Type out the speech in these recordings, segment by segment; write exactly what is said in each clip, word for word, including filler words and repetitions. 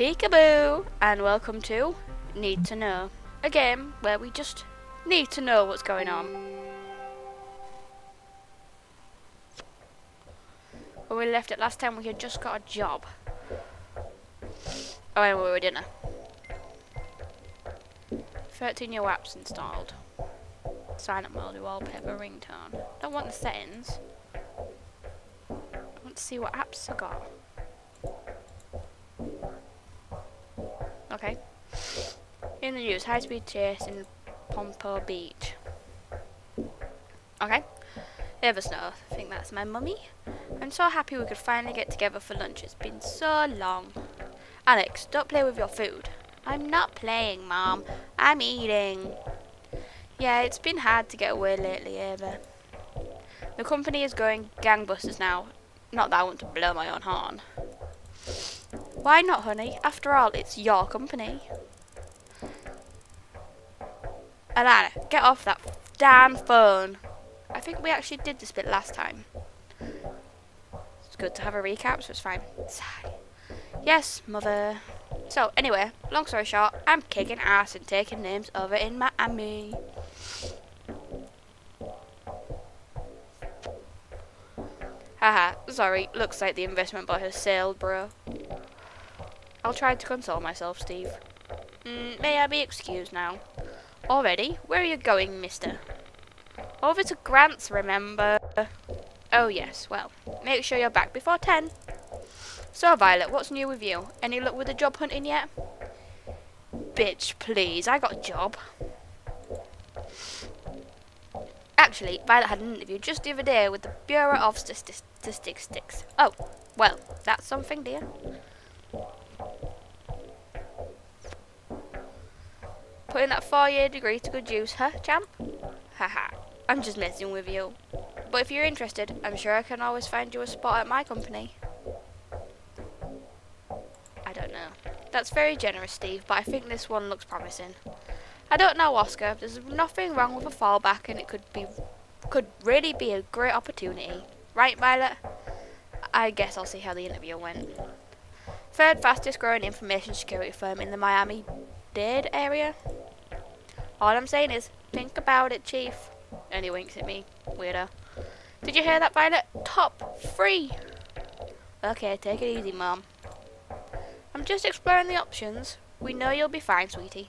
Peekaboo, and welcome to Need to Know, a game where we just need to know what's going on. When we left it last time, we had just got a job. Oh, and we were dinner. thirteen year apps installed. Sign up mode, wallpaper, ringtone. Don't want the settings. I want to see what apps I got. Okay. In the news, high-speed chase in Pompo Beach. Okay. Ava Snow, I think that's my mummy. I'm so happy we could finally get together for lunch. It's been so long. Alex, don't play with your food. I'm not playing, Mom. I'm eating. Yeah, it's been hard to get away lately, Ava. The company is going gangbusters now. Not that I want to blow my own horn. Why not, honey? After all, it's your company. Alana, get off that damn phone. I think we actually did this bit last time. It's good to have a recap, so it's fine. Sigh. Yes, mother. So, anyway, long story short, I'm kicking ass and taking names over in Miami. Haha, sorry. Looks like the investment boat has sailed, bro. I'll try to console myself, Steve. Mm, may I be excused now? Already? Where are you going, mister? Over to Grant's, remember? Oh yes, well, make sure you're back before ten. So, Violet, what's new with you? Any luck with the job hunting yet? Bitch, please, I got a job. Actually, Violet had an interview just the other day with the Bureau of Statistics. Oh, well, that's something, dear. Putting that four year degree to good use, huh, champ? Haha, I'm just messing with you. But if you're interested, I'm sure I can always find you a spot at my company. I don't know. That's very generous, Steve, but I think this one looks promising. I don't know, Oscar. There's nothing wrong with a fallback, and it could be, could really be a great opportunity. Right, Violet? I guess I'll see how the interview went. Third fastest growing information security firm in the Miami-Dade area. All I'm saying is, think about it, Chief. And he winks at me. Weirdo. Did you hear that, Violet? Top three! Okay, take it easy, Mom. I'm just exploring the options. We know you'll be fine, sweetie.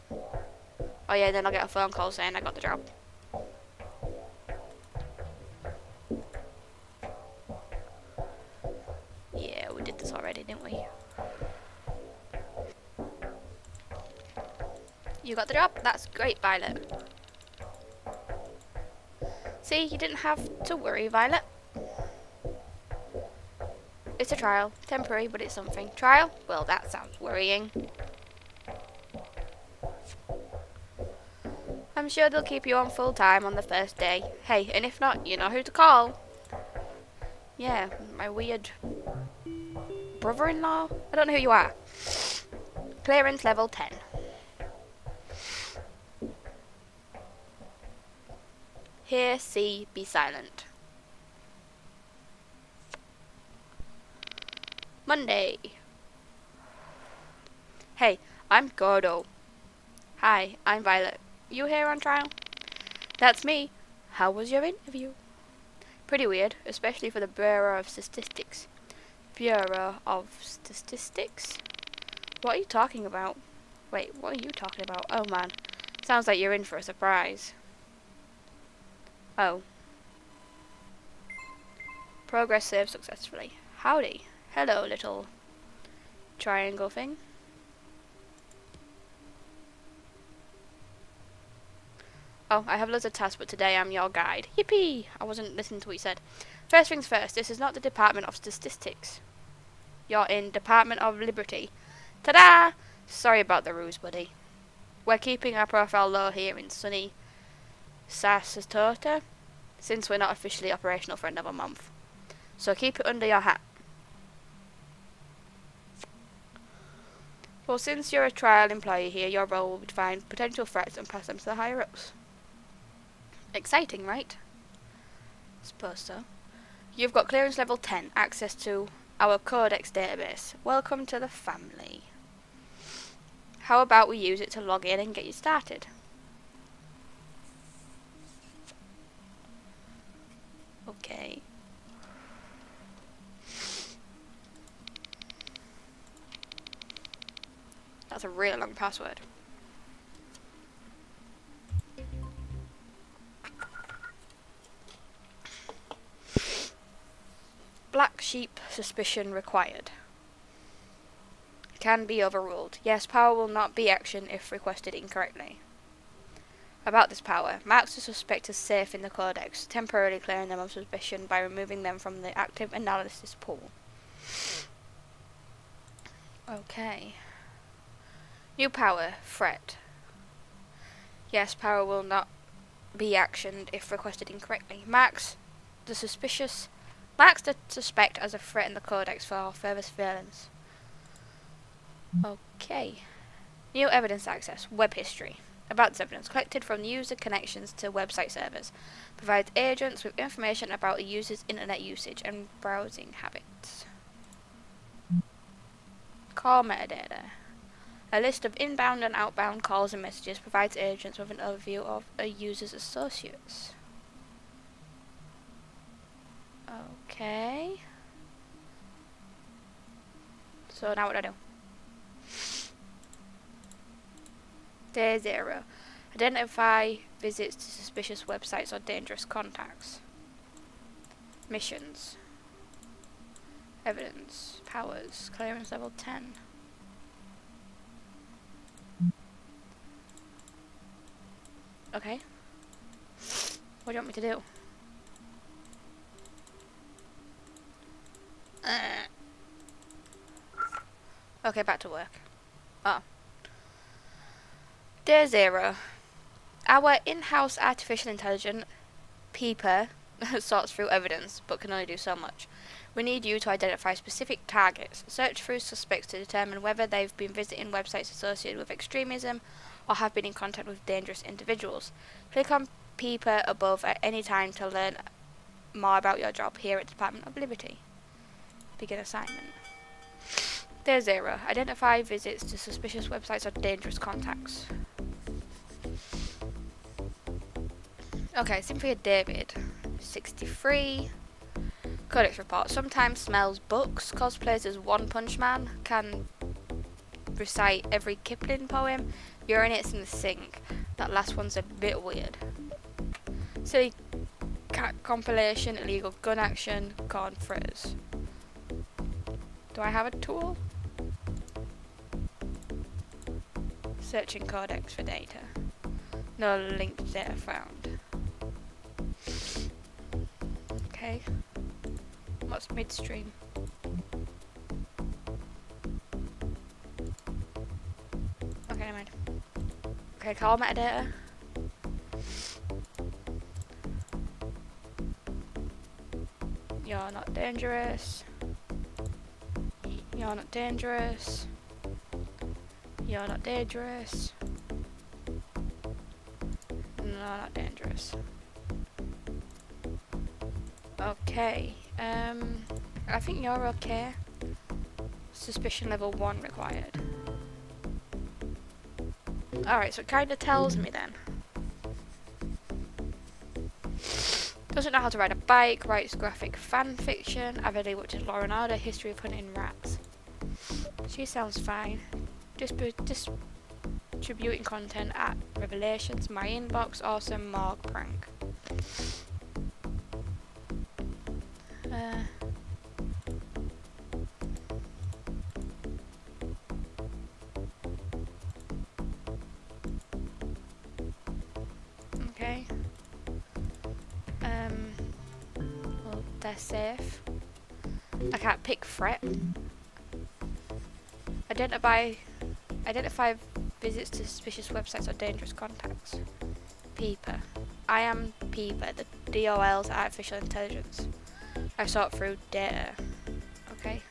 Oh yeah, then I'll get a phone call saying I got the job. Yeah, we did this already, didn't we? You got the job? That's great, Violet. See, you didn't have to worry, Violet. It's a trial. Temporary, but it's something. Trial? Well, that sounds worrying. I'm sure they'll keep you on full time on the first day. Hey, and if not, you know who to call. Yeah, my weird brother-in-law? I don't know who you are. Clearance level ten. Hear, see, be silent. Monday. Hey, I'm Gordo. Hi, I'm Violet. You here on trial? That's me. How was your interview? Pretty weird, especially for the Bureau of Statistics. Bureau of Statistics? What are you talking about? Wait, what are you talking about? Oh man, sounds like you're in for a surprise. Oh. Progress saved successfully. Howdy. Hello, little triangle thing. Oh, I have loads of tasks, but today I'm your guide. Yippee! I wasn't listening to what you said. First things first, this is not the Department of Statistics. You're in Department of Liberty. Ta-da! Sorry about the ruse, buddy. We're keeping our profile low here in sunny Sasas Torta, since we're not officially operational for another month. So keep it under your hat. Well, since you're a trial employee here, your role will be to find potential threats and pass them to the higher-ups. Exciting, right? Suppose so. You've got clearance level ten, access to our Codex database. Welcome to the family. How about we use it to log in and get you started? Okay. That's a really long password. Black sheep suspicion required. Can be overruled. Yes, power will not be action if requested incorrectly. About this power, marks the suspect as safe in the Codex, temporarily clearing them of suspicion by removing them from the active analysis pool. Okay. New power, threat. Yes, power will not be actioned if requested incorrectly. Marks the suspicious marks the suspect as a threat in the Codex for further surveillance. Okay. New evidence access, web history. About this evidence, collected from user connections to website servers. Provides agents with information about a user's internet usage and browsing habits. Call metadata. A list of inbound and outbound calls and messages provides agents with an overview of a user's associates. Okay. So now what do I do? Day zero. Identify visits to suspicious websites or dangerous contacts. Missions. Evidence. Powers. Clearance level ten. Okay. What do you want me to do? Uh. Okay, back to work. Oh. Day zero. Our in-house artificial intelligence, Peeper, sorts through evidence, but can only do so much. We need you to identify specific targets. Search through suspects to determine whether they've been visiting websites associated with extremism or have been in contact with dangerous individuals. Click on Peeper above at any time to learn more about your job here at the Department of Liberty. Begin assignment. Day zero. Identify visits to suspicious websites or dangerous contacts. Okay, Cynthia David, sixty-three. Codex report. Sometimes smells books, cosplays as One Punch Man, can recite every Kipling poem, urinates in the sink. That last one's a bit weird. Silly cat compilation, illegal gun action, corn fritters. Do I have a tool? Searching Codex for data. No linked data found. Okay. What's midstream? Okay, never mind. Okay, call metadata. You're not dangerous. You're not dangerous. You're not dangerous. No, not dangerous. Okay. Um, I think you're okay. Suspicion level one required. Alright, so it kind of tells me then. Doesn't know how to ride a bike, writes graphic fan fiction, avidly watches Law and Order, history of hunting rats. She sounds fine. Distrib distributing content at Revelations, my inbox, awesome, Morg prank. Uh, okay. Um. Well, they're safe. I can't pick threat. Identify, identify visits to suspicious websites or dangerous contacts. Peeper. I am Peeper, the D O L's artificial intelligence. I sort through data. Okay.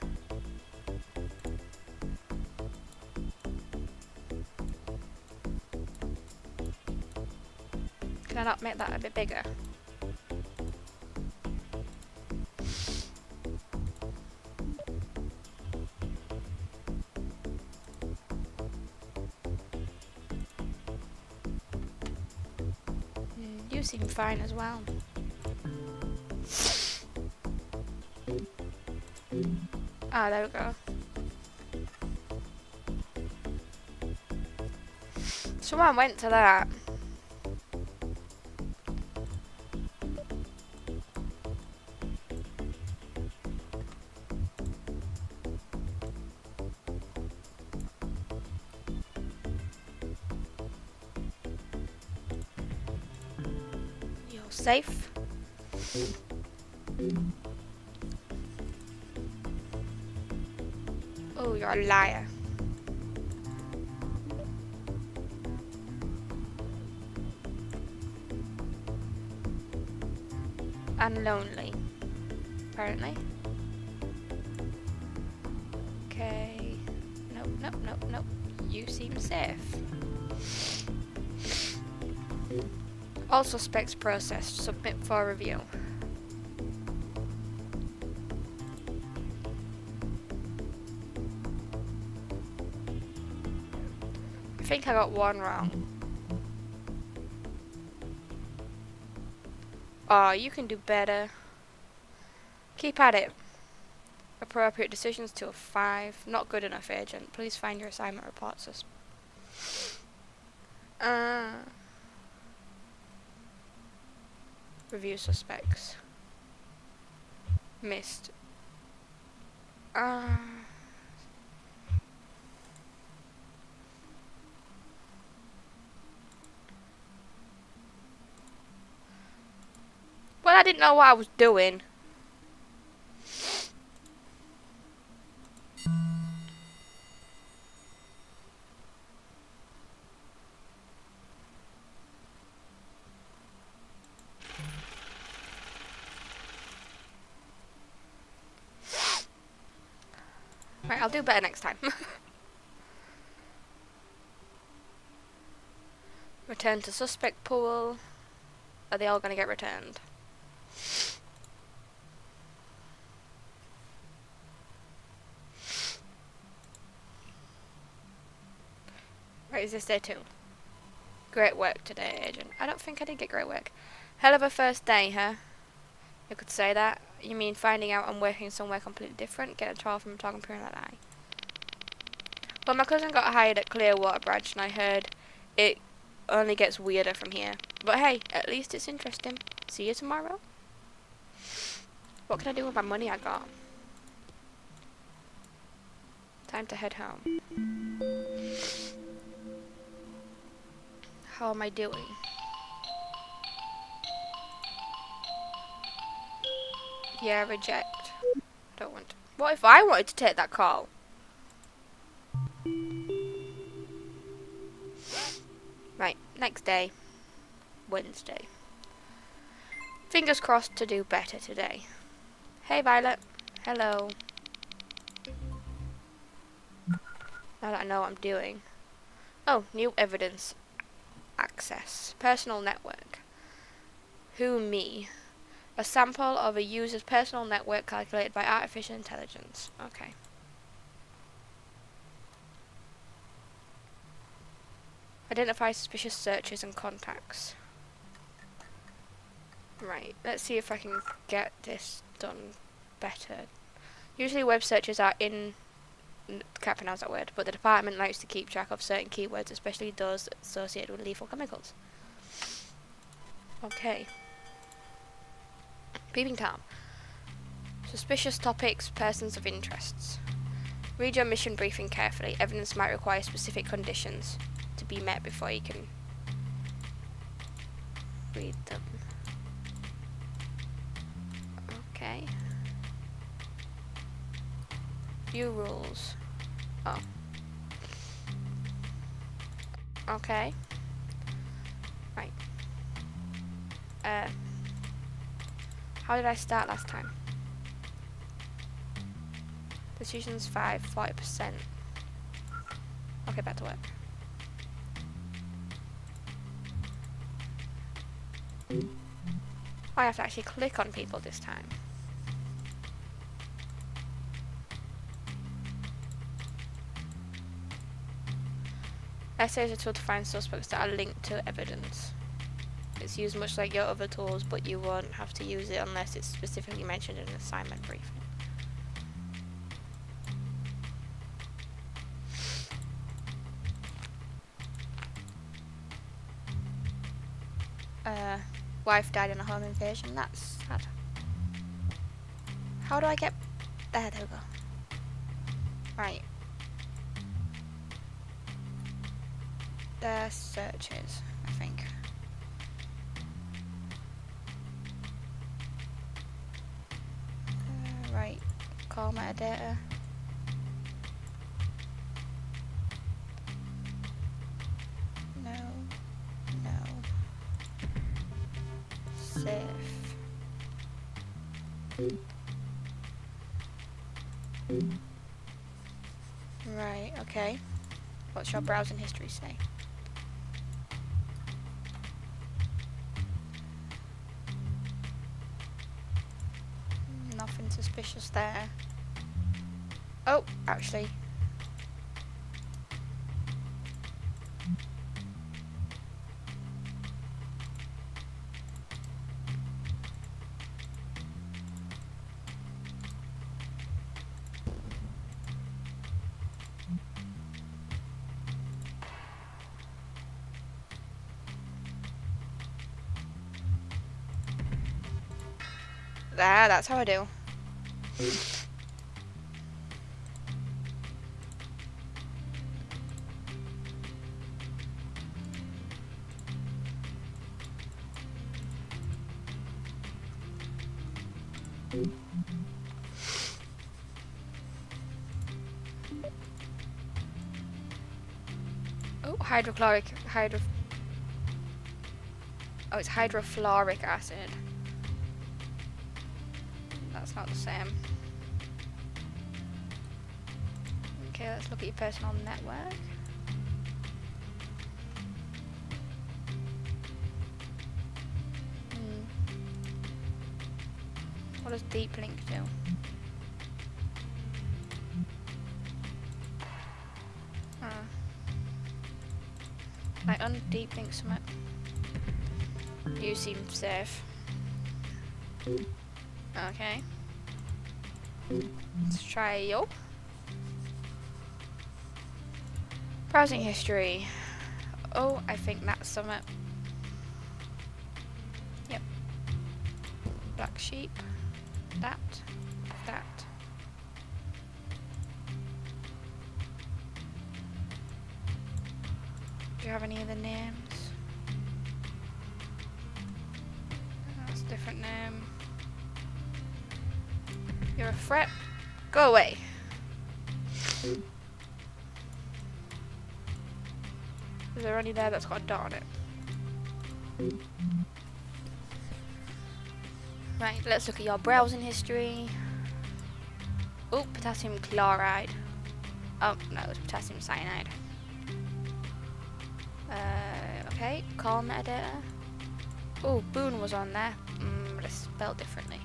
Can I not make that a bit bigger? you seem fine as well. Ah, there we go. Someone went to that. You're safe. Oh, you're a liar. And lonely, apparently. Okay. Nope, nope, nope, nope. You seem safe. All suspects processed. Submit for review. I think I got one wrong. Oh, you can do better. Keep at it. Appropriate decisions to a five. Not good enough, agent. Please find your assignment reports. Uh, review suspects. Missed. Uh, I didn't know what I was doing. Right, I'll do better next time. Return to suspect pool. Are they all going to get returned? Right, is this day two? Great work today, agent. I don't think I did get great work. Hell of a first day, huh? You could say that. You mean finding out I'm working somewhere completely different? Get a trial from a talking period like that. Well, my cousin got hired at Clearwater branch and I heard it only gets weirder from here. But hey, at least it's interesting. See you tomorrow. What can I do with my money I got? Time to head home. How am I doing? Yeah, reject. I don't want to. What if I wanted to take that call? Right, next day. Wednesday. Fingers crossed to do better today. Hey, Violet. Hello. Now that I know what I'm doing. Oh, new evidence. Access. Personal network. Who me? A sample of a user's personal network calculated by artificial intelligence. Okay. Identify suspicious searches and contacts. Right, let's see if I can get this done better. Usually web searches are in... can't pronounce that word, but the department likes to keep track of certain keywords, especially those associated with lethal chemicals. Okay. Peeping Tom. Suspicious topics, persons of interests. Read your mission briefing carefully. Evidence might require specific conditions to be met before you can read them. Okay. View rules. Oh. Okay. Right. Uh. How did I start last time? Decisions five, forty percent. Okay, back to work. Oh, I have to actually click on people this time. Essays are tool to find suspects that are linked to evidence. It's used much like your other tools, but you won't have to use it unless it's specifically mentioned in an assignment briefing. Uh, wife died in a home invasion. That's sad. How do I get there? There we go. Right. Their searches, I think. Uh, right. Call metadata. No. No. Safe. Right, okay. What's your browsing history say? Nothing suspicious there. Oh, actually. There, that's how I do. Oh, hydrochloric, hydro... Oh, it's hydrofluoric acid. That's not the same. Okay, let's look at your personal network. Hmm. What does Deep Link do? Uh, I undeep link something. You seem safe. Okay. Let's try your browsing history. Oh, I think that's some. Yep. Black sheep. That. That. Do you have any other names? That's a different name. You're a threat. Go away. Is there any there that's got a dot on it? Right, let's look at your browsing history. Oh, potassium chloride. Oh, no, it's potassium cyanide. Uh, okay, call metadata. Oh, Boone was on there, mm, but it's spelled differently.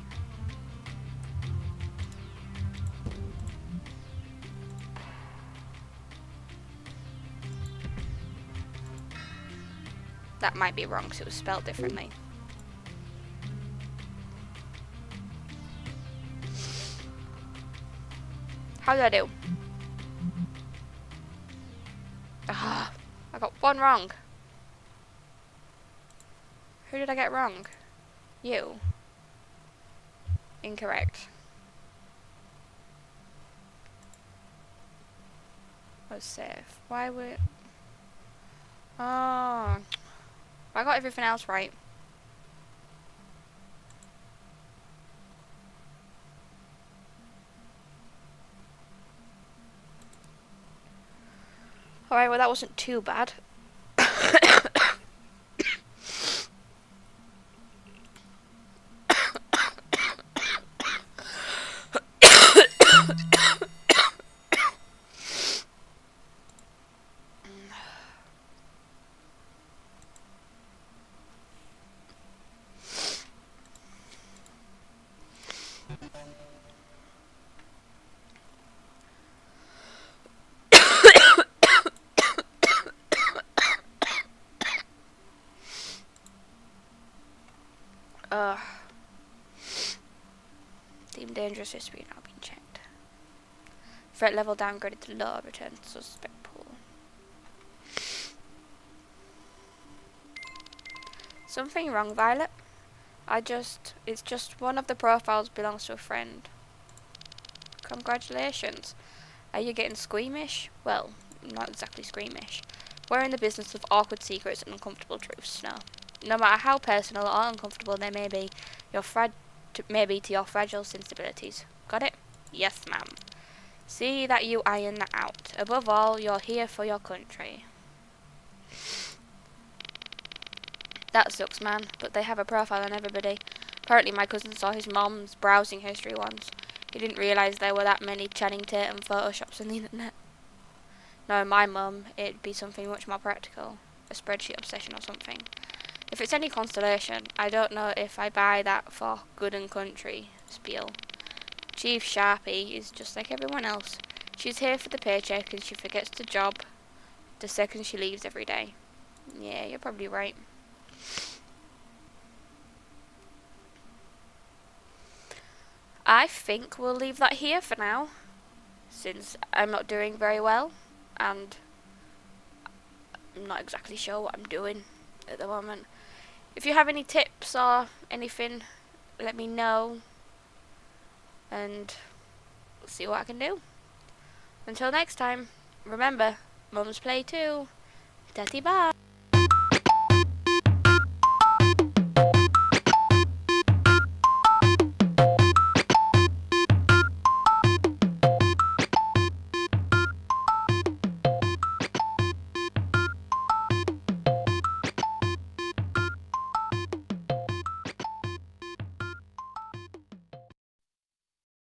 That might be wrong because it was spelled differently. How did I do? Ah, I got one wrong. Who did I get wrong? You. Incorrect. Let's save. Why would? Oh. I got everything else right. Alright, well that wasn't too bad. dangerous history now being checked. Threat level downgraded to low, return to suspect pool. Something wrong, Violet? I just, it's just one of the profiles belongs to a friend. Congratulations. Are you getting squeamish? Well, not exactly squeamish. We're in the business of awkward secrets and uncomfortable truths now. No matter how personal or uncomfortable they may be, your frag to, maybe to your fragile sensibilities. Got it? Yes, ma'am. See that you iron that out. Above all, you're here for your country. That sucks, man, but they have a profile on everybody. Apparently my cousin saw his mom's browsing history once. He didn't realise there were that many Channing Tatum photoshops on the internet. Knowing my mum, it'd be something much more practical. A spreadsheet obsession or something. If it's any consolation, I don't know if I buy that for good and country spiel. Chief Sharpie is just like everyone else. She's here for the paycheck and she forgets the job the second she leaves every day. Yeah, you're probably right. I think we'll leave that here for now, since I'm not doing very well and I'm not exactly sure what I'm doing at the moment. If you have any tips or anything, let me know and see what I can do. Until next time, remember, Mums Play Too. Tatty bye.